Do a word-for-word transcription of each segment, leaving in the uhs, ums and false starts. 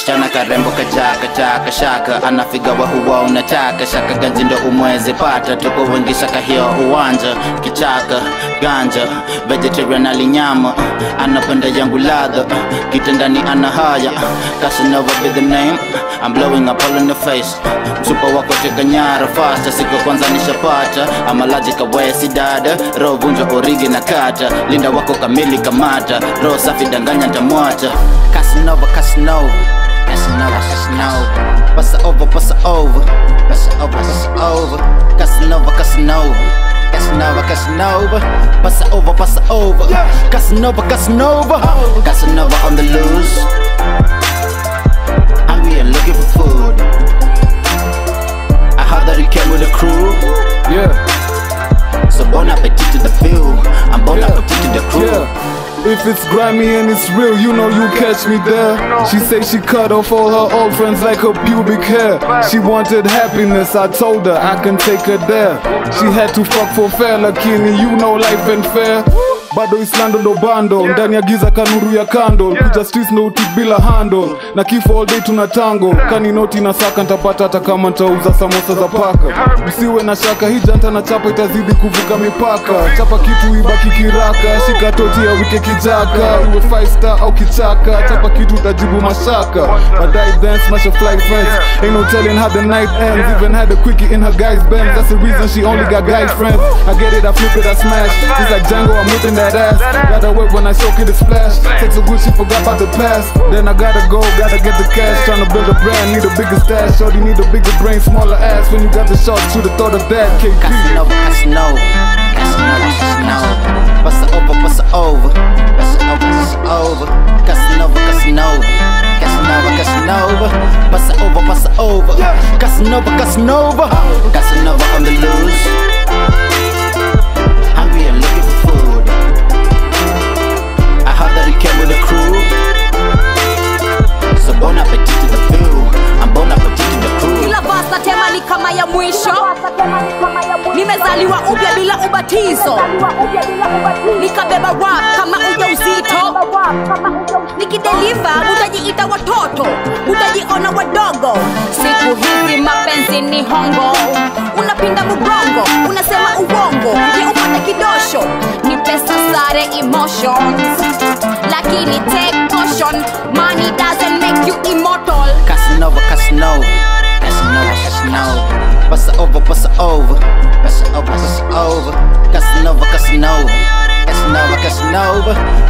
wasichana karembo kachaka chaka shaka, anafigawa huwa unataka shaka ganji ndo umwezi pata. Tuko wengi shaka hiyo uwanja, kichaka, ganja, vegetarian alinyama. Anapenda yangu ladha, kitendani anahaya. Casanova be the name, I'm blowing up all in the face. Msupa wako teka nyara faster, siku kwanza nishapata. I'm allergic away si dada, roho vunja origi na kata. Linda wako kamili kamata, roho safi danganya ntamwacha. Casanova, Casanova, Casanova, Casanova, passa over, passa over, passa over, passa over. Casanova, Casanova, Casanova, Casanova, passa over, passa over. Casanova, Casanova, Casanova on the loose. I'm here looking for food. I heard that you came with a crew. Yeah. So bon appetit to the film. I'm bon appetit to the crew. Yeah. If it's grimy and it's real, you know you catch me there. She say she cut off all her old friends like her pubic hair. She wanted happiness, I told her I can take her there. She had to fuck for fair, lakini you know life ain't fair. Bado Islando do bando, yeah. Ndani ya giza kanuru ya kando, yeah. Kuja streets no uti bila handle. Na kifo all day tunatango, yeah. Kani noti na saka ntapata hata kama ntauza samosa za paka. Usiwe na shaka, hii janta na chapa itazidi kuvuka mipaka. Chapa kitu ibaki kiraka, shika toti ya wike kijaka. Iwe five star au kichaka, chapa kitu utajibu mashaka. Badai dance, smash a fly friends, yeah. Ain't no telling how the night ends, yeah. Even had a quickie in her guy's band, yeah. That's the reason she only got guy friends. I get it, I flip it, I smash. It's like Django, I'm whipping that ass, gotta wait when I soak it, it's flash. Take so good she forgot about the past. Then I gotta go, gotta get the cash. Tryna build a brand, need a bigger stash. Shorty need a bigger brain, smaller ass. When you got the shot, shoot the thought of that. K P Casanova, Casanova, Casanova, Casanova, passa over, passa over, passa over, passa over. Casanova, Casanova, Casanova, Casanova, passa over, passa over. Casanova, Casanova, Casanova on the loose. I'm here looking for food. Came with a crew. So bon appetit to the crew. I'm bon appetit to the crew. Kila basa tema ni kama ya mwisho. Nimezaliwa upya bila ubatizo. Nikabeba rap kama ujauzito. Nikideliver mutajiita watoto, mutajiona wadogo. Siku hizi mapenzi ni hongo. Unapinda mgongo, unasema uongo, ni upate kidosho. Ni pesa sare emotions, lakini take caution, money doesn't make you immortal. Casanova, Casanova, Casanova, Casanova, passa over, passa over, passa over, passa over. Casanova, Casanova, Casanova, Casanova,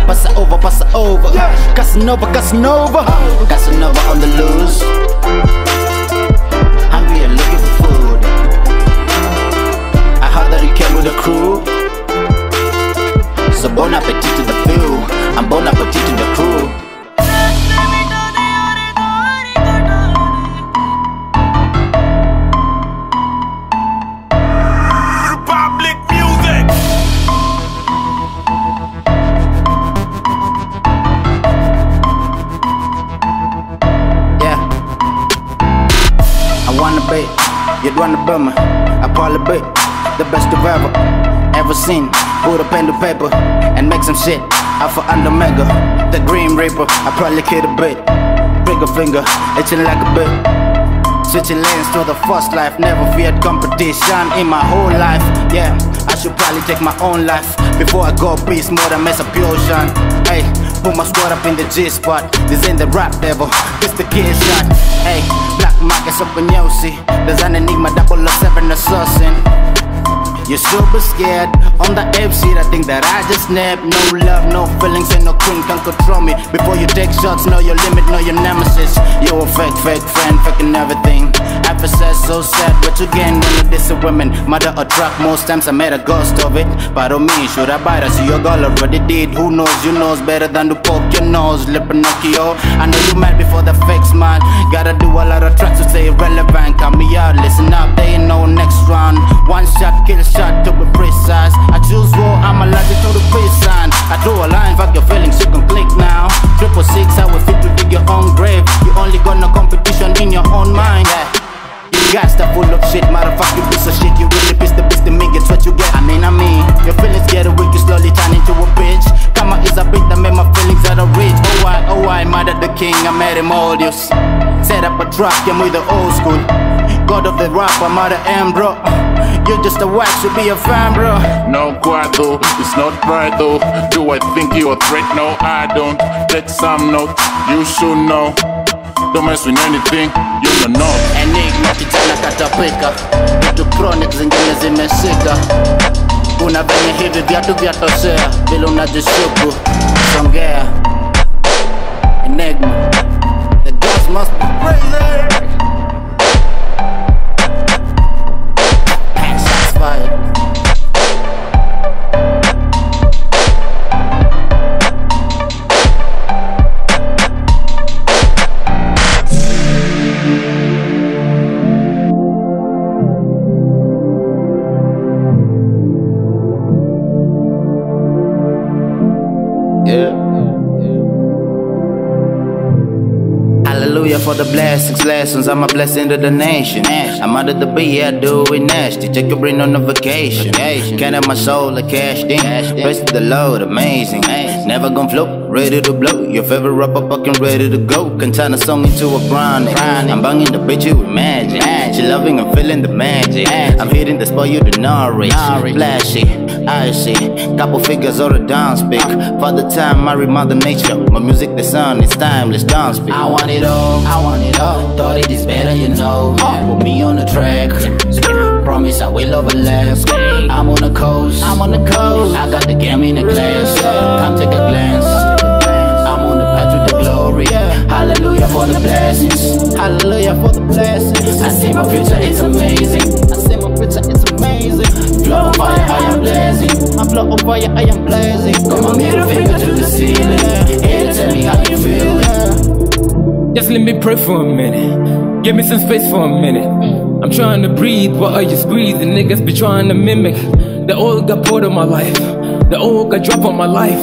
passa over, passa over. Casanova, Casanova, Casanova on the loose. I'm here looking for food. I heard that you came with a crew. So bon appetit to the few. I'm bon appetit to the crew. Republic music. Yeah. I wanna be, you'd wanna be me. I probably be the best of ever. Ever seen, put a pen to paper and make some shit. Alpha and Omega, the Green Reaper. I probably kid a bit, trigger finger, itching like a bit. Switching lanes to the first life, never feared competition in my whole life. Yeah, I should probably take my own life before I go peace more than mess up ocean. Hey, put my squad up in the G spot. This ain't the rap devil, this the kid shot. Hey, black markets up in Yosi. There's an Enigma double oh seven assassin. You're super scared on the F C, I think that I just snapped. No love, no feelings, and no queen can control me. Before you take shots, know your limit, know your nemesis. You're a fake, fake friend, faking everything. Ever said so sad, what you gain when you diss a woman? Mother or truck, most times I made a ghost of it. Pardon me, should I bite us? Your girl already did. Who knows, you knows better than to poke your nose. Le Pinocchio, I know you mad before the fake smile. Gotta do a lot of tracks to stay relevant. Call me out, listen up, they ain't no next round. One shot, kill shot. To be precise, I choose war, I'm allergic to the peace sign. I draw a line, fuck your feelings, you can click now. Triple six, I will fit to dig your own grave. You only got no competition in your own mind, yeah. You guys are full of shit, motherfucker, you piece of shit. You really piss the piece to me, it's what you get. I mean, I mean, your feelings get weak, you slowly turn into a bitch. Karma is a bitch that made my feelings out of reach. Oh why, oh why, mad at the king, I met him all this. Set up a trap, yeah, with the old school. God of the rap, I'm out of M, bro. You're just a wax, you be a fan, bro. No cuarto, it's not right though. Do I think you're a threat? No, I don't. Take some note, you should know. Don't mess with anything, you don't know. Enigma, kijana katapika. Vitu chronic zingine zimeshika. Kuna venye hivi viatu vya toshea. Vile unajishuku, songea. Enigma. The gods must be crazy. Yeah. Hallelujah for the blessings, lessons. I'm a blessing to the nation. I'm under the beat, I do it nasty. Check your brain on a vacation. Can't have my soul, I cashed in. Praise the Lord, amazing. Never gon' float, ready to blow. Your favorite rapper fucking ready to go. Can turn a song into a chronic. I'm banging the bitch you imagine. She loving and feeling the magic. I'm hitting the spot you do not reach. Flashy, icy, couple figures or a dance pick. Father time, marry mother nature. My music, the sun, it's timeless, dance pick. I want it all, I want it all. Thought it is better, you know. Put me on the track. Promise I will overlap. I'm on the coast, I'm on the coast. I got the game in a glass. Come take a glance. I'm on the path to the glory. Hallelujah for the blessings. Hallelujah for the blessings. I see my future, it's amazing. I see my future, it's amazing. Blow on fire, I am blazing. I blow on fire, I am blazing. Got my middle finger to the ceiling. Hey, tell me how you feel. Just let me pray for a minute. Give me some space for a minute. I'm trying to breathe, what are you squeezing? Niggas be trying to mimic. The old got poured on my life. The old got dropped on my life.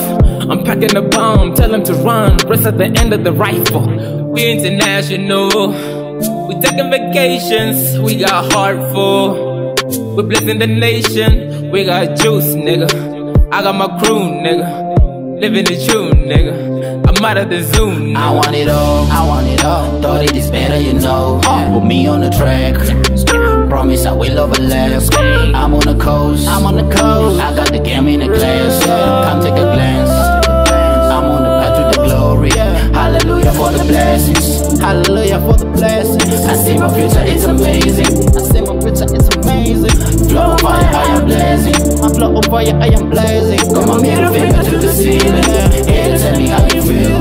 I'm packing a bomb, tell him to run. Rest at the end of the rifle. We international. We taking vacations. We got heart full. We blessing the nation. We got juice, nigga. I got my crew, nigga. Living the truth, nigga. I'm out of the zone. I want it all, I want it all. Thought it is better, you know. Put me on the track. Promise I will overlap. I'm on the coast, I'm on the coast. I got the game in a glass. Come take a glance. I'm on the path to the glory. Hallelujah for the blessings. Hallelujah for the blessings. I see my future, it's amazing. I see my future, it's amazing. Blow on fire, I am blazing. I blow on fire, I am blazing. Got my middle finger to the ceiling. Yeah, tell me how you feel.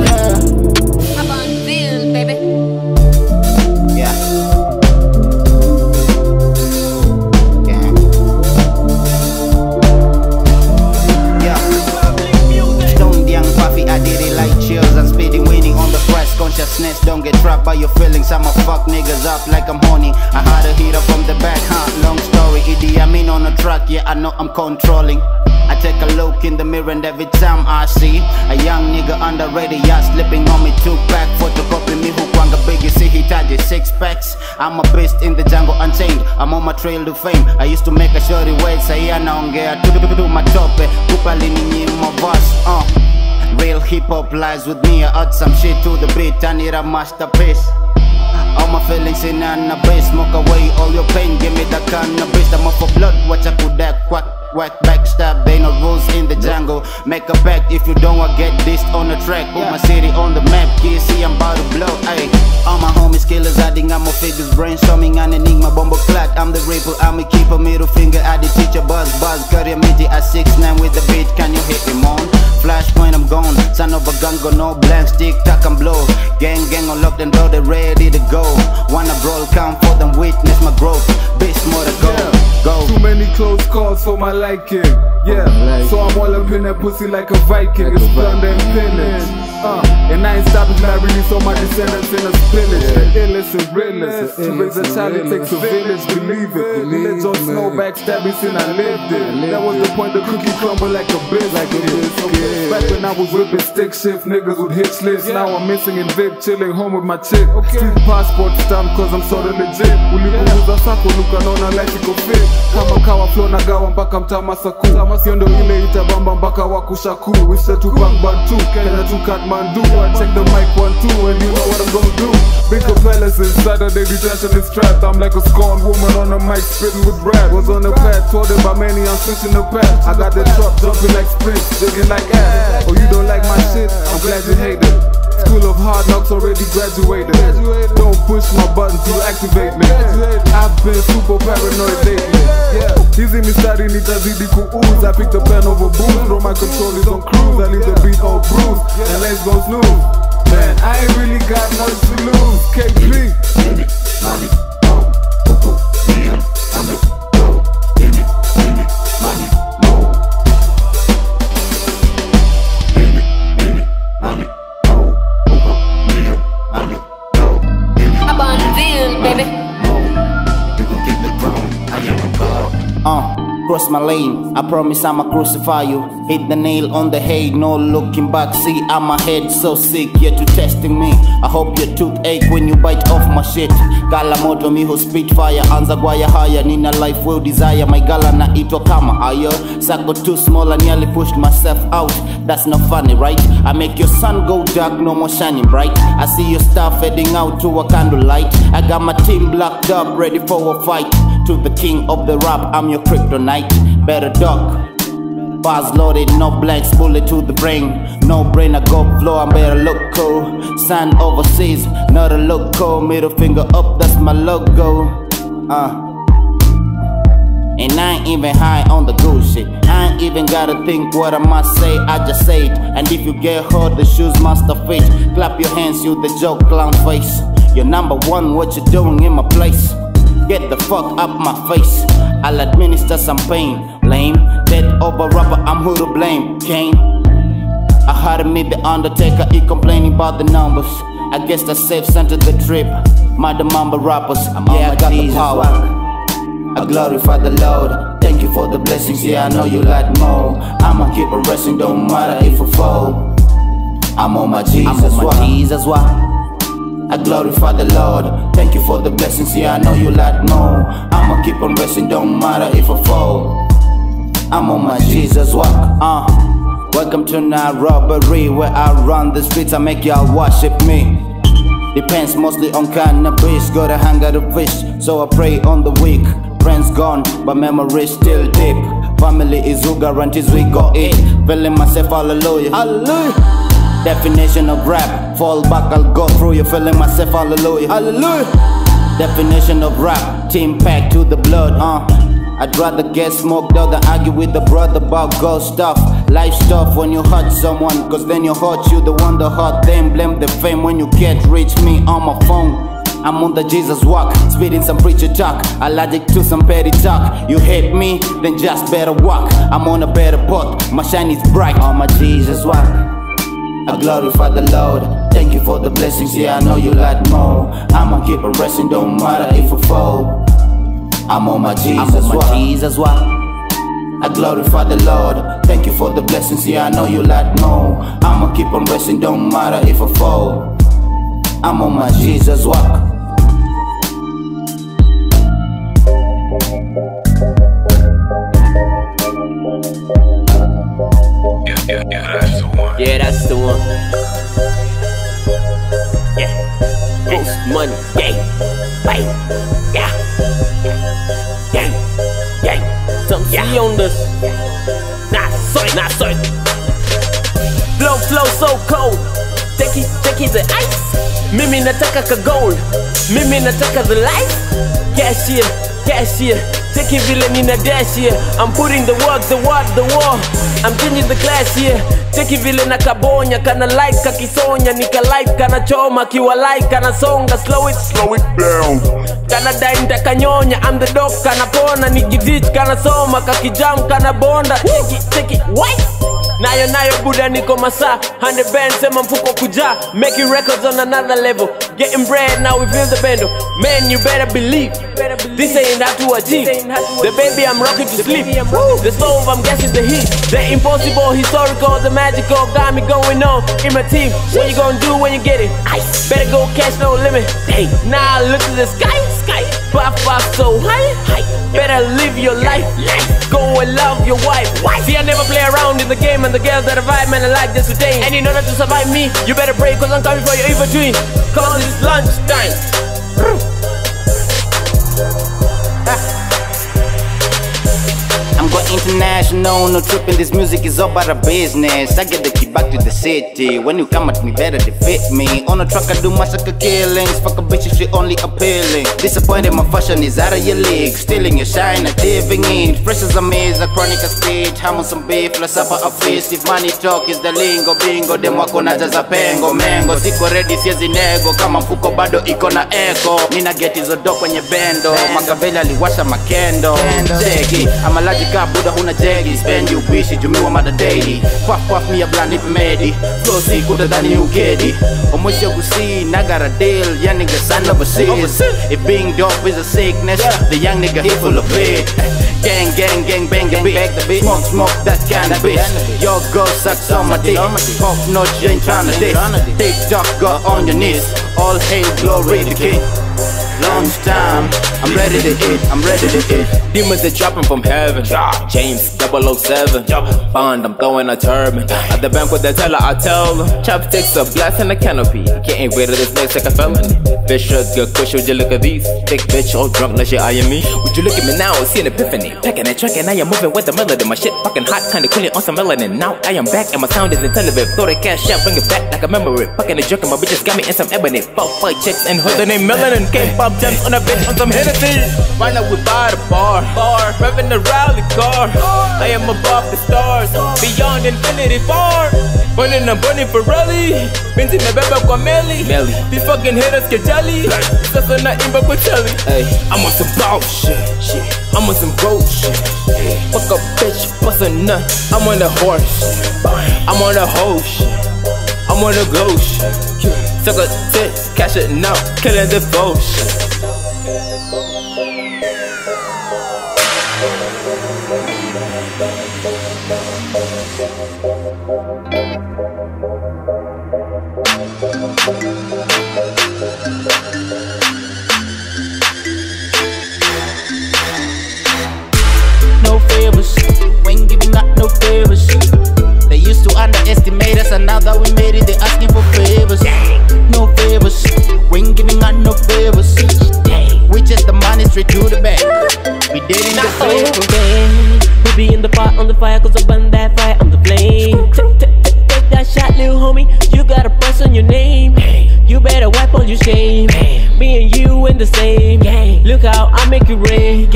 Don't get trapped by your feelings, I'ma fuck niggas up like I'm horny. I had a hitter from the back, huh? Long story, Idi Amin on a track, yeah I know I'm controlling. I take a look in the mirror and every time I see a young nigga underrated, yeah, slipping on me two pack. Photocopy me, who kwanga biggie, see he tied his six packs. I'm a beast in the jungle unchained, I'm on my trail to fame. I used to make a shorty wait, say I naongea, tudududu matope, kupali ni nyima verse, uh. Real hip-hop lies with me, I add some shit to the beat, I need a masterpiece. All my feelings in an abyss, smoke away all your pain, give me the cannabis. I'm off for blood, watch I could that quack, quack, backstab, they no rules in the jungle. Make a pact if you don't want get this on the track, put my city on the map, kids see I'm about to blow, ayy. All my homies killers adding, I'm a figures, brainstorming an enigma, bombo clad. I'm the reaper, I'm a keeper, middle finger, I the teacher, buzz, buzz, got your midi at six nine with the beat, can you hit him on? Flash point, I'm gone, son of a gun, go no blank, stick, tuck and blow. Gang, gang, unlocked and loaded, ready to go. Wanna brawl, come forth and witness my growth. Bitch, more to go, yeah. Go. Too many close calls for my liking, yeah. Like so I'm all up in that pussy like a Viking, like it's blunt and finish. Uh, and I ain't stopping, I release all my descendants in a spillage. Yeah. The illest and realest, to raise a child it takes a village, believe it. Village on snow, backstabbing, sin, I lived it. That was the point, the cookie crumble like a bitch, like a biscuit. Back when I was whipping stick shift, niggas would hit slits. Now I'm missing in Vic, chilling home with my chick. Street passport stamp cause I'm sorta legit. Ulipuuza sako, nuka naona life iko fit. Kama kawa flow na gawa mpaka mtama saku. Sio ndo ile itabamba mpaka wako. Wakushaku, we said to bang Bantu, Canada to Kathmandu. I check the mic one, two, and you know what I'm gonna do. Bigger palace inside of their detention is trapped. I'm like a scorned woman on a mic spitting with rap. Was on the path, told them by many I'm switching the path. I got the truck jumping like sprints, digging like ass. Oh, you don't like my shit? I'm glad you hate it. School of hard knocks already graduated. Don't push my buttons, you activate me. I've been super paranoid lately. Hizi mistari nitazidi kuuz. I pick the pen over booze. Throw my control is on cruise. I leave the beat all bruised. And let's go snooze. Man, I ain't really got nothing to lose. K P Uh, cross my lane, I promise I'ma crucify you. Hit the nail on the head, no looking back. See, I'm a head so sick, yet you testing me. I hope your tooth ache when you bite off my shit. Gala moto miho spit fire, anza gwaya higher. Nina life will desire, my gala na ito kama higher. Sack got too small, I nearly pushed myself out. That's not funny, right? I make your sun go dark, no more shining bright. I see your star fading out to a candlelight. I got my team blacked up, ready for a fight. To the king of the rap, I'm your kryptonite. Better duck, bars loaded, no blanks, bullet to the brain. No brainer, go flow, I'm better look cool. Sign overseas, not a loco. Middle finger up, that's my logo. Uh. And I ain't even high on the good shit. I ain't even gotta think what I must say, I just say it. And if you get hurt, the shoes must fit. Clap your hands, you the joke clown face. You're number one, what you doing in my place? Get the fuck up my face. I'll administer some pain. Lame, dead over rubber, I'm who to blame. Kane, I had to meet the undertaker. He complaining about the numbers. I guess that's safe center the trip. Mother mamba rappers, I'm yeah, I got Jesus the power. I glorify the Lord. Thank you for the blessings, yeah, I know you like more. I'ma keep on resting, don't matter if I fall. I'm on my Jesus, I'm on my why? Jesus, why? I glorify the Lord. Thank you for the blessings, yeah, I know you like more. I'ma keep on resting, don't matter if I fall. I'm on my Jesus walk, uh welcome to night robbery. Where I run the streets, I make y'all worship me. Depends mostly on cannabis, gotta hang out a fish, so I pray on the weak. Friends gone, but memories still deep. Family is who guarantees we got it. Feeling myself, hallelujah, hallelujah. Definition of rap, fall back, I'll go through you, feeling myself, hallelujah, hallelujah. Definition of rap, team pack to the blood, uh I'd rather get smoked out than argue with the brother about girl stuff. Life stuff when you hurt someone, cause then you hurt you, the one that hurt them. Blame the fame when you can't reach me on my phone. I'm on the Jesus walk, spitting some preacher talk, allergic to some petty talk. You hate me, then just better walk. I'm on a better path, my shine is bright. On my Jesus walk, I glorify the Lord. Thank you for the blessings, yeah, I know you like more. I'ma keep on resting, don't matter if I fall. I'm on my Jesus walk, Jesus walk. I glorify the Lord. Thank you for the blessings, yeah, I know you like more. I'ma keep on resting, don't matter if I fall. I'm on my Jesus walk. Yeah, yeah, that's the one. Yeah, that's the one. Yeah, this money, gang, bang, yeah, gang, gang. Some yeah. See on this. Nah, sorry, nah, sorry. Blow, flow, so cold. Take it, take it the ice. Mimi nataka ka gold. Mimi nataka the life. Cashier, cashier. Take it vile nina dash here. I'm putting the work, the work, the war. I'm changing the glass here. Take it vile nakabonya, kana like kakisonya. Nika like, kana choma, kiwa like, kana songa. Slow it, slow it down. Kana dime, taka nyonya, I'm the dog, kana pona. Nigidich, kana soma, kakijam, kana bonda. Take it, take it, what? Nayo nayo buda niko masa. Hundred bands sema mfuko kuja. Making records on another level. Getting bread now we feel the bendo. Man you better believe, you better believe. This ain't how to achieve. The baby I'm rocking to the sleep I'm rocking. The stove I'm guessing the heat. The impossible historical, the magical. Got me going on in my team. What you gonna do when you get it? Ice. Better go catch no limit. Dang. Now look to the sky, sky. Bop, bop, so better live your life. Go and love your wife. See, I never play around in the game, and the girls that vibe, man, I like this today. And in order to survive me, you better pray, cause I'm coming for your evil dream. Cause it's lunch time. I'm going international, no tripping. This music is all about a business. I get the key back to the city. When you come at me, better defeat me. On a track I do massacre killings. Fuck a bitch, she only appealing. Disappointed my fashion is out of your league. Stealing your shine and diving in. Precious amaze, a chronic state. Hammer some beef, la supper a feast. If money talk is the lingo bingo, dem wako na jaza pengo mengo. Siko ready siezi nego, kama mfuko bado iko na echo. Nina get hizo do kwenye bendo. Magavela liwasha makendo. Jeki, ama logic Buddha huna jegi. Spend you wish it, jumiwa mada daily. Puff puff me a blind if medi. Flow si kuta dhani ukedi. Omwisho kusi nagara deal. Young nigga son overseas. If being dope is a sickness, the young nigga he full of it. Gang gang gang bang gang bang the beat. Smoke smoke that cannabis. Your girl sucks on my dick. Pop notch you ain't tryna this. TikTok girl on your knees. All hail glory the king. Lunch time, I'm ready to eat, I'm ready to eat. Demons are dropping from heaven. James double oh seven Bond, I'm throwing a turban. At the bank with the teller, I tell them chopsticks, a blast and a canopy. Getting rid of this next like a felony. Fish shots, good push, would you look at these? Thick bitch, all drunk, like shit eyeing me. Would you look at me now, see an epiphany. Packing and tracking, I am moving with the melody. My shit fucking hot, kinda cooling on some melanin. Now I am back and my sound is intelligent. Throw the cash out, bring it back like a memory. Fucking a jerk and my bitches got me in some ebony. Four, five chicks and hood, the name melanin. K-pop jumps on a bitch on some Hennessy. Right now we by the bar, bar, revving the rally car. I am above the stars, beyond infinity far. Burning and burning for rally. Binti mebeba kwa meli. These fucking haters get jelly. Sasa na imba kwa jelly. I'm on some bullshit, I'm on some road shit. Fuck a bitch, bust a nut. I'm on the horse, I'm on the hoe shit. I'm on the go shit. Suck a tit, cash it now, killing the bullshit. No favors, we ain't giving out no favors. They used to underestimate us, and now that we made it, they asking for favors. No favors, we ain't giving out no favors. We just the money straight to the bank. We did it not over. We be in the pot on the fire, cause I burn that fire, I'm the flame. Take that shot, little homie, you got a price on your name. You better wipe all your shame. Me and you in the same. Look how I make it rain.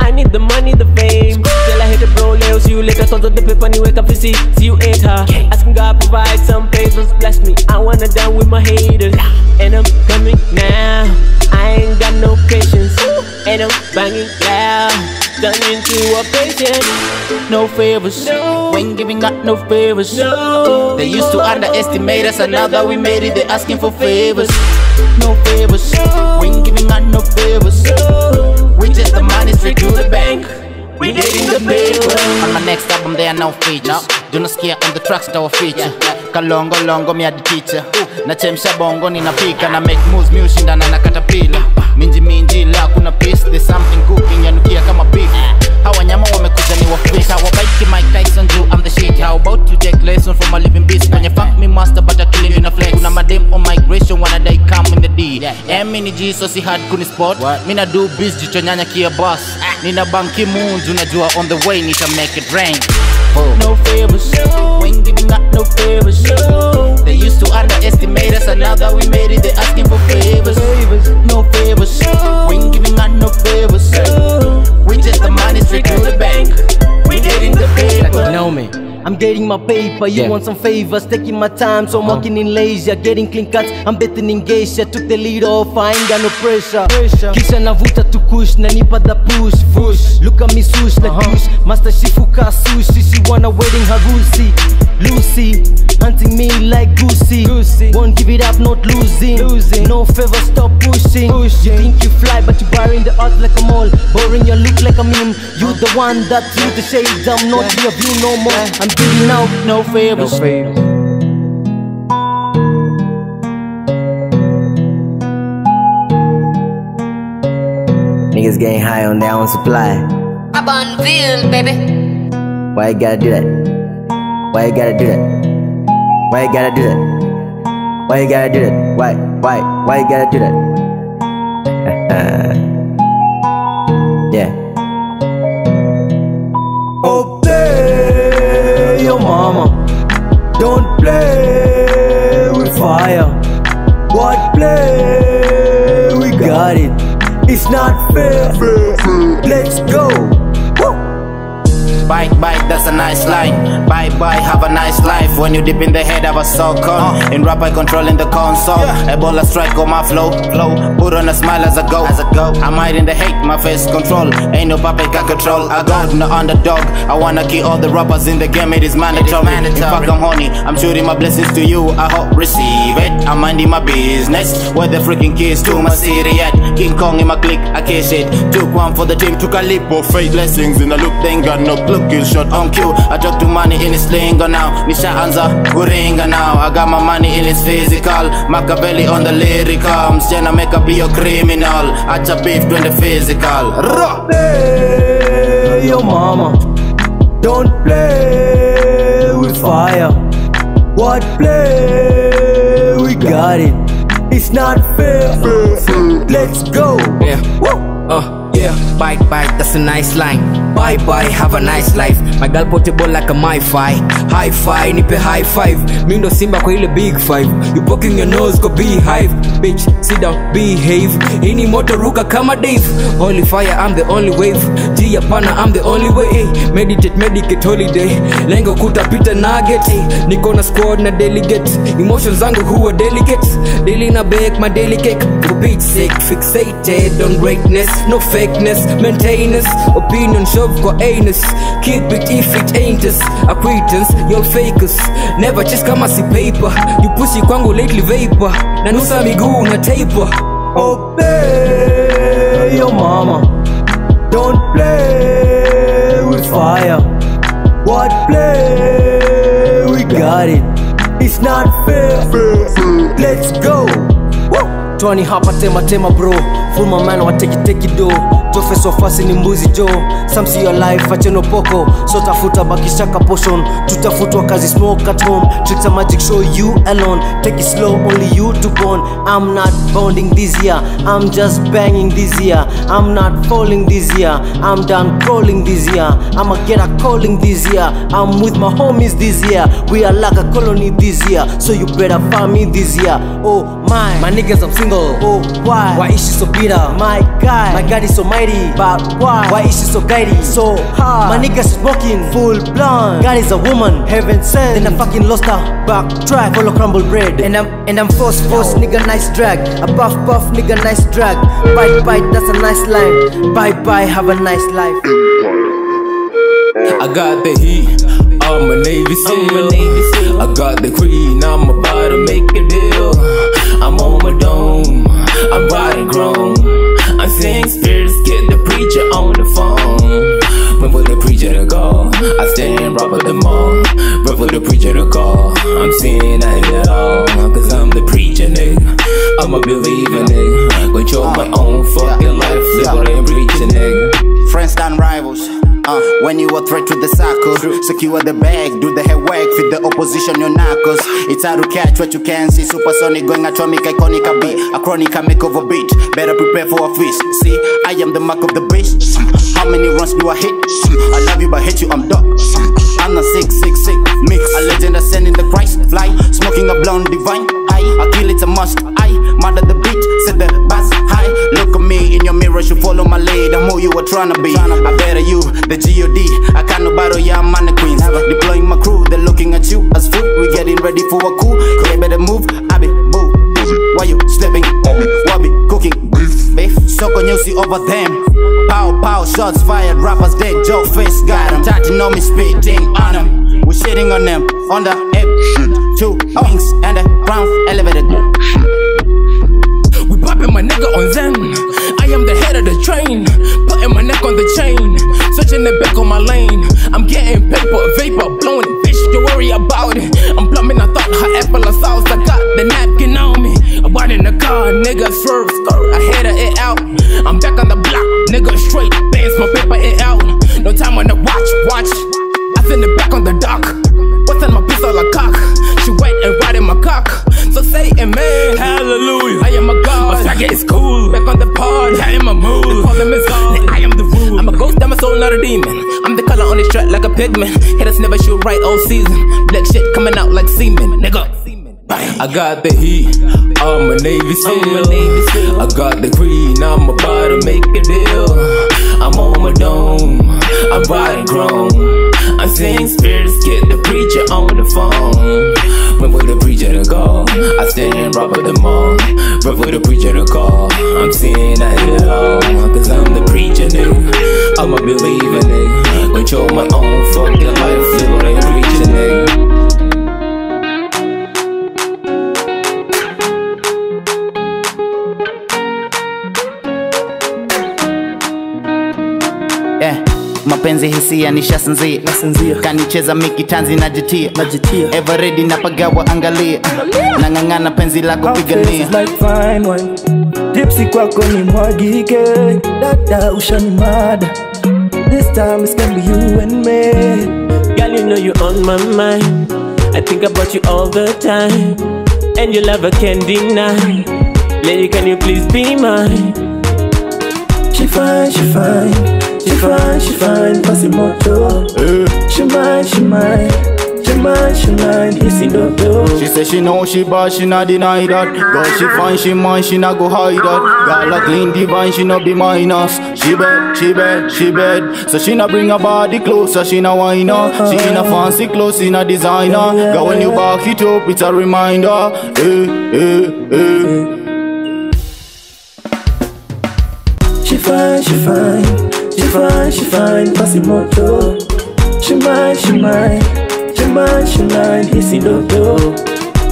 I need the money, the fame. Till I hit the bro, Leo, see you later. Cause of the paper, you wake up to see. See you later. Asking God provide some favors, bless me. I wanna die with my haters. And I'm coming now, I ain't got no patience. And I'm banging loud, done into a patient. No favors, no. We ain't giving out no favors, no. They used to underestimate us, and now that we made it, they asking for favors. No favors, no. We ain't giving out no favors, no. We just the money straight to the bank. We getting the paper. On my next album there are no features, no. Do not scare on the tracks that will feature, yeah. Kalongo longo mi adi teacher. Na chemsha bongo ninapika. Na make moves mi ushindana na katapila. Minji minji la kuna piece. There's something cooking yanukia kama beef. Hawa nyama wamekuja ni wafish. Hawa bike Mike Tyson do I'm the shit. How about you take lesson from a living beast. Kwenye fuck me master but I killing you na flex. Kuna madem on migration wanadai come in the D. Emi ni jiso si hard kuni spot. Mina do beast jicho nyanya kia boss. Nina banki mundu najua on the way nita make it rain. No favors, no. We ain't giving out no favors, no. They used to underestimate us, and now that we made it, they asking for favors. No favors, no. We ain't giving out no favors, no. We just the money straight to the bank. We getting the paper. Tatinomi, I'm getting my paper, you yeah. want some favors. Taking my time, so I'm um. walking in leisure. Getting clean cuts, I'm betting in geisha. Took the lead off, I ain't got no pressure, pressure. Kisha navuta to kush, nanipa the push, push. Look at me sush, like uh -huh. douche. Master shifuka sushi, she wanna wedding harusi. Lucy, hunting me like goosey, goosey. Won't give it up, not losing, losing. No favor, stop pushing, pushing. You think you fly, but you barring the art like a mole. Boring your look like a meme. You the one that threw the shades, I'm not yeah. your view no more, yeah. I'm doing now, no favors, no favors. niggas getting high on their own supply. Up on Ville, baby. Why you gotta do that? Why you gotta do that? Why you gotta do that? Why you gotta do that? Why, why, why you gotta do that? Yeah. Obey your mama. Don't play with fire. What play? We got it. It's not fair. Let's go. Woo. Bike, bike, that's a nice line. Bye, bye, have a nice life. When you dip in the head, I was so calm. In rap, I controlling the console. Ebola strike on my flow. Put on a smile as I go. As I go, I'm hiding the hate, my face control. Ain't no puppet can control. I got no underdog. I wanna kill all the rappers in the game. It is mandatory. In fact, I'm horny. I'm shooting my blessings to you. I hope receive it. I'm minding my business. Where the freaking keys to my city at? King Kong in my clique, I kiss it. Took one for the team, took a leap of faith. Blessings in the loop, then got no clue. Kill shot on cue. I talk to money in his lingo now. Nisha Anza, Guringa now. I got my money in his physical. Machiavelli on the lyrical. I'm trying to make up your criminal. I chop beef doing the physical. Obey your mama. Don't play with fire. What play? We got it. It's not fair. Let's go. Yeah. Woo. Uh. Yeah. Bike, bike, that's a nice line. Bye, bye, have a nice life. My girl potable like a MiFi. Hi-fi, nipe high five. Mi ndo simba kwa ile big five. You poking your nose go beehive. Bitch, sit down, behave. Ini moto ruka kama Dave. Holy fire, I'm the only wave. G ya pana, I'm the only way. Meditate, medicate, holiday. Lengo kutapita nugget. Niko na squad na delegate. Emotions zangu huwa delicate. Daily na bake, my daily cake. Beat sick, fixated on greatness. No fake. Maintainers, opinion shove kwa anus. Keep it if it ain't us. Acquaintance, y'all fakers. Never chase kama si paper. You pussy kwangu lately vapor. Nanusa miguu na taper. Obey your mama. Don't play with fire. What play? We got it. It's not fair. Let's go. Tony hapa tema tema bro. Full my man wa teki teki do. Joefes of us ni mbuzi jo. Some see your life acheno poko. So tafuta bakishaka potion. Tutafutwa kazi smoke at home. Tricks and magic show you alone. Take it slow only you to bone. I'm not bonding this year. I'm just banging this year. I'm not falling this year. I'm done crawling this year. I'ma get a calling this year. I'm with my homies this year. We are like a colony this year. So you better find me this year. Oh my, my niggas I'm single. Oh why, why is she so bitter? My God, my God is so mighty. But why, why is she so guidey? So hard, my niggas smoking full blonde. God is a woman, heaven sent. Then I fucking lost her, backtrack. Follow crumble bread. And I'm, and I'm force force, nigga nice drag. A puff puff, nigga nice drag. Bite bite, that's a nice line. Bye bye, have a nice life. I got the heat, I'm a Navy SEAL. I got the green, I'm about to make a deal. I'm on my dome, I'm body grown. I'm seeing spirits, get the preacher on the phone. When will the preacher to call? I stand rob at the mall. When will the preacher to call? I'm seeing it at all. Cause I'm the preacher nigga, I'm a believer nigga. Control my own fucking life, live what I'm preaching nigga. Friends done rivals. Uh, when you are threat to the circle, secure the bag, do the head work, feed the opposition your knuckles. It's hard to catch what you can see. Supersonic going atomic, iconic a beat. A chronic a makeover beat. Better prepare for a feast. See, I am the mark of the beast. How many runs do I hit? I love you but hate you, I'm dog. I'm the sick, sick, sick mix. A legend ascending the Christ fly. Smoking a blonde divine. I, I kill it's a must. I murder the beat, set the bass high. Look at me in your mirror, you follow my lead. I'm who you were trying to be. I better you. G O D, I can't battle ya mannequins. Deploying my crew, they're looking at you as food. We getting ready for a coup. They better move, I be boo. Why you sleeping? Why be cooking beef? Beef? So can you see over them? Pow pow, shots fired, rappers dead. Joefes got him. Tatinomi spitting on him. We shitting on them. On the hip, two wings and a ground elevated. We popping my nigga on them. I am the head of the train, putting my neck on the chain, switching the back on my lane. I'm getting paper, vapor, blowing it, bitch, don't worry about it. I'm plumbing, I thought her apple or sauce, I got the napkin on me. I'm riding the car, nigga, swerve, skirt, I headed it out. I'm back on the block, nigga. pigment. Hitters never shoot right all season. Black shit coming out like semen, nigga. Bang. I got the heat, I'm a Navy SEAL. I got the green, I'm about to make a deal. I'm on my dome, I'm riding grown. I'm seeing spirits, get the preacher on the phone. When will the preacher to call? I stand and rob at the mall. When will the preacher to call? I'm seeing I hit it all, cause I'm the preacher, nigga. I'm a believer, nigga. Control my own fucking life, feel like preaching, nigga. Mapenzi hisia nishasinzia, kanicheza miki tanzi na jitia, ever ready napagawa angalia, nangangana penzi lako pigania. Like fine wine, dipsi kwako ni mwagike, dada ushanimada, this time it's gonna be you and me. Girl, you know you're on my mind, I think about you all the time, and your lover can't deny. Lady, can you please be mine? She fine, she fine. She fine, she fine, pasimoto. Uh. She mine, she mine, she mine, she mine, isidoto. She say she know she bad, she not deny that. Girl, she fine, she mine, she not go hide that. Girl, like clean divine, she not be minus. She bad, she bad, she bad. So she not bring her body closer, she not whiner. She in a fancy clothes, she not designer. Girl, when you back it up, it's a reminder. Uh, uh, uh. She fine, she fine. She fine, she fine, pasimoto. She mine, she mine, she mine, she mine, isidoto.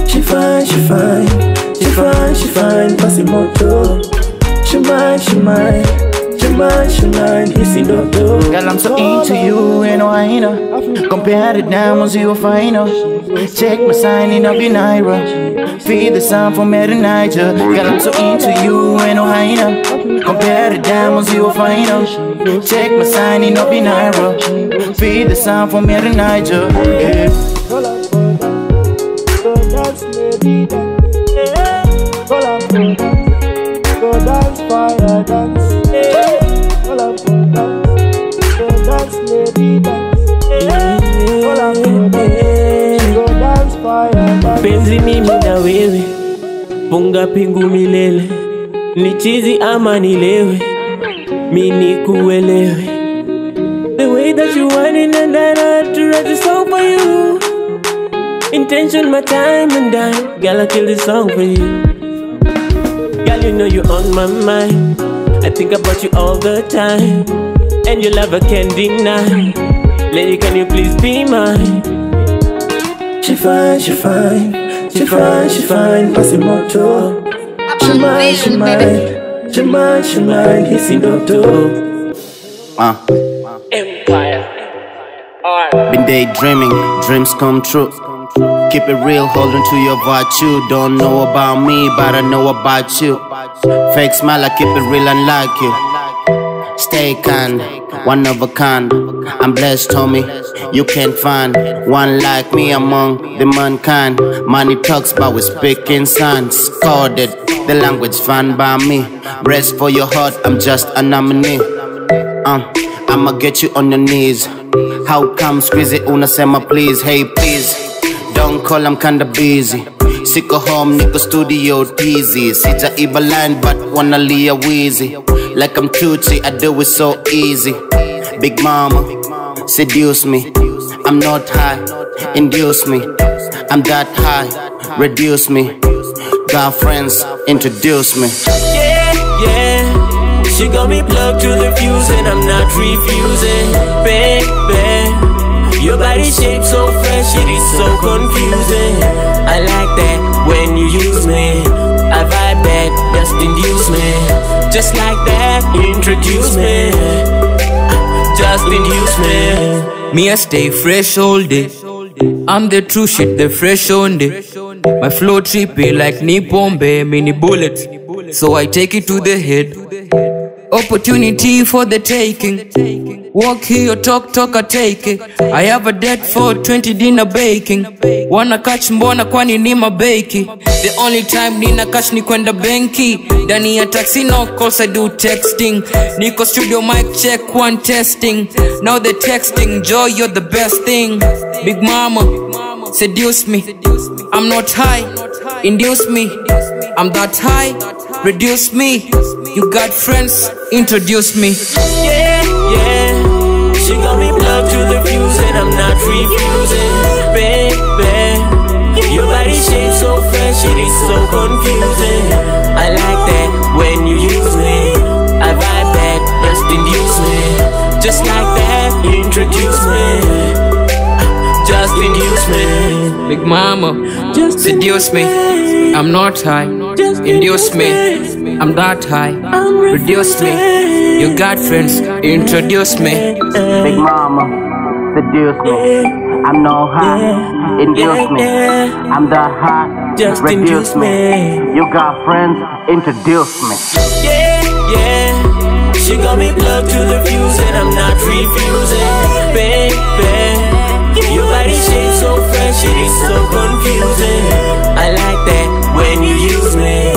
She fine, she fine, she fine, she fine, pasimoto. She mine, she mine, she mine, she mine, isidoto. Girl, I'm so into you and I know. Compare the diamonds you'll find out. Check my signing up in Naira. Feed the sun from me to Niger. Girl, I'm so into you and I know. Compare the diamonds you'll find out. Check my signing up in Naira. Feed the sound from here in Niger. Yeah. Penzi mimi na wewe, punga pingu milele, nichizi ama nilewe. Mini kuelewe. The way that you want it and that I had to write this song for you. Intention, my time and dime. Girl, I kill this song for you. Girl, you know you're on my mind. I think about you all the time, and your lover can't deny. Lady, can you please be mine? She fine, she fine, she fine, she fine, pasimoto. She mine, she mine. She mine, she mine, he's in the door. Ah. Empire. Empire. Been daydreaming, dreams come true. Keep it real, holding to your virtue. Don't know about me, but I know about you. Fake smile, I keep it real and like you. Stay kind, one of a kind. I'm blessed, homie. You can't find one like me among the mankind. Money talks, but we speak in signs. Coded. The language fine by me. Rest for your heart, I'm just a nominee. uh, I'ma get you on your knees. How come squeezy unasema please? Hey please, don't call, I'm kinda busy. Siko home, niko studio teasy. Sita iba line but wanna lia wheezy. Like I'm Tutsi, I do it so easy. Big mama, seduce me. I'm not high, induce me. I'm that high, reduce me. Our friends introduce me. Yeah, yeah. She got me plugged to the fuse and I'm not refusing. Baby, your body shape so fresh, it is so confusing. I like that when you use me. I vibe that, just induce me. Just like that, introduce me. Just induce me. Me I stay fresh all day. I'm the true shit, the fresh on day. My flow trippy like Nippon Bay, mini bullet. So I take it to the head. opportunity for the taking. Walk here, talk, talk, I take it. I have a debt for twenty dinner baking. Wanna catch mbona kwani ni mabeki. The only time nina cash ni kwenda benki. Dani ya taxi no calls, I do texting. Niko studio mic check, one testing. Now the texting, Joy, you're the best thing. Big mama, seduce me. I'm not high, induce me. I'm that high, reduce me. You got friends, introduce me. Yeah, yeah. She got me plugged to the fuse and I'm not refusing. Baby, your body shape so fresh, it is so confusing. I like that when you use me. I vibe that, just induce me. Just like that, introduce me. Just induce me. Big mama, just seduce me. I'm not high, induce me. I'm that high, reduce me. You got friends, introduce me. Big mama, seduce me. I'm no high, induce me. I'm that high, just reduce me. You got friends, introduce me. Yeah, yeah. She got me plugged to the fuse and I'm not refusing. Baby, your body shape so fresh, it is so confusing. I like that when you use me.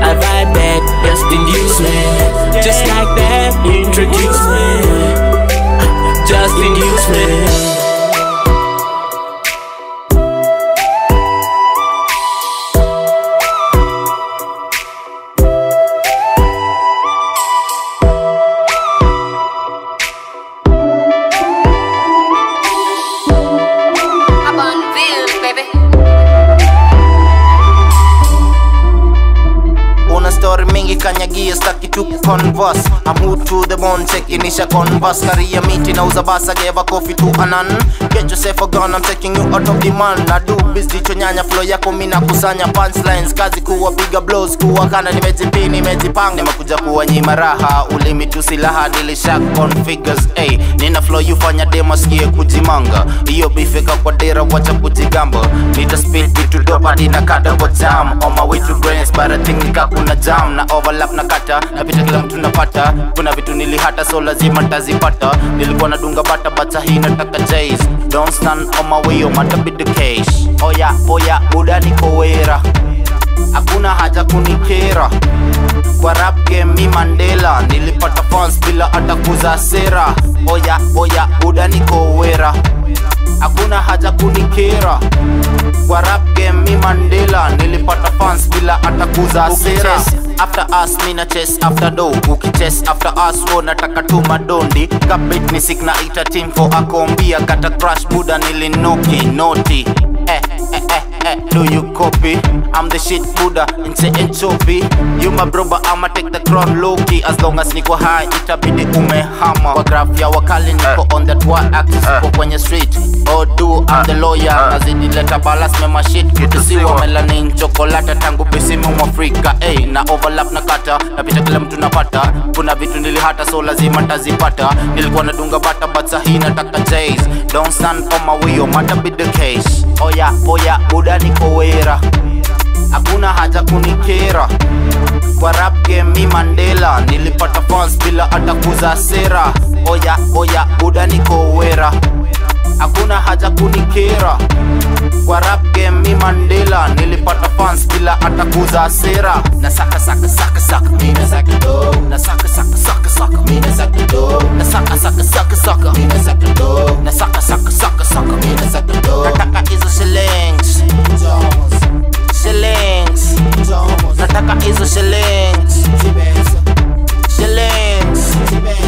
I vibe that, just induce me. Just like that, introduce me. Just induce me. Converse, I'm hooked to the bone, check inisha converse. Carry a meeting, nauza basa, gave a coffee to Anan. Get yourself a gun, I'm taking you out of demand. I do busy, chonyanya flow yako mina kusanya punchlines. Kazi kuwa piga blows, kuwa kana nimejipini, nimejipanga. Nimekuja kuwa nyima raha, ulimi tu silaha, nilisha configures. Ay, nina flow yufanya dema sikie kujimanga. Iyo bifika kwa dera, wacha kujigamba. Nita speed, bitu dopa, nina kata kwa jam. On my way to brains, but I think nika kuna jam. Na overlap na kata, na pita tunapata, kuna vitu nilihata so lazima tazipata. Nilikuwa nadunga bata bata hii nataka chase. Don't stand on my way, umatapita cash. Oya, oya, buda nikowera. Hakuna haja kunikera. Kwa rap game mi Mandela. Nilipata fans bila hata kuza sera. Oya, oya, buda nikowera. Hakuna haja kunikera. Kwa rap game mi Mandela. Nilipata fans bila hata kuza sera. After us, mina chase after dough. Uki chase after us, wona takatuma dondi. Kapit ni signa ita team for a kombi. Akata crash buda nilinoki noti. Eh, eh, eh, eh, do you copy? I'm the shit buda, nse enchovi. You my brother, I'ma take the crown low-key. As long as niko high, itabidi umehama. Kwa graph ya wakali niko on that one axis. Kwa kwenye street, oh do, I'm the lawyer. Nazidi leta balance, mema shit. Kutisiwa melanin, chocolate, tangu pisimu mwafrika. Ey, na over overlap na kata, napita kila mtu napata. Kuna vitu nilihata so lazima tazipata. Nilikuwa nadunga bata but sahi nataka chase. Don't stand on my way, umatapita cash. Oya, oya, buda nikowera. Hakuna haja kunikera. Kwa rap game mi Mandela. Nilipata fans bila hata kuza sera. Oya, oya, buda nikowera. Hakuna haja kunikera. Kwa rap game mi Mandela. Nilipata fans bila hata kuza sera. Na saka saka saka saka mina saka do. Na saka saka saka saka mina saka do. Na saka saka saka saka mina saka do. Na saka saka saka saka mina saka do. Nataka hizo shillings. Shillings. Nataka hizo shillings. Shillings.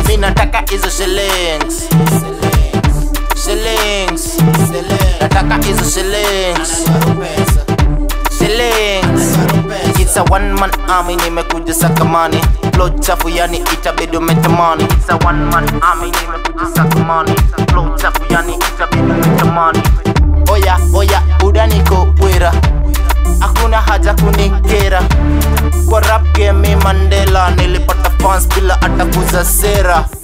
Mina nataka hizo shillings. Shillings, nataka hizo shillings. Shillings, it's a one man army, nimekuja saka money. Flow chafu yani itabidi umetamani. It's a one man army, nimekuja saka money. Flow chafu yani itabidi umetamani. Oya, oya, buda nikowera. Hakuna haja kunikera. Kwa rap game mi Mandela. Nilipata fans bila hata kuza sera.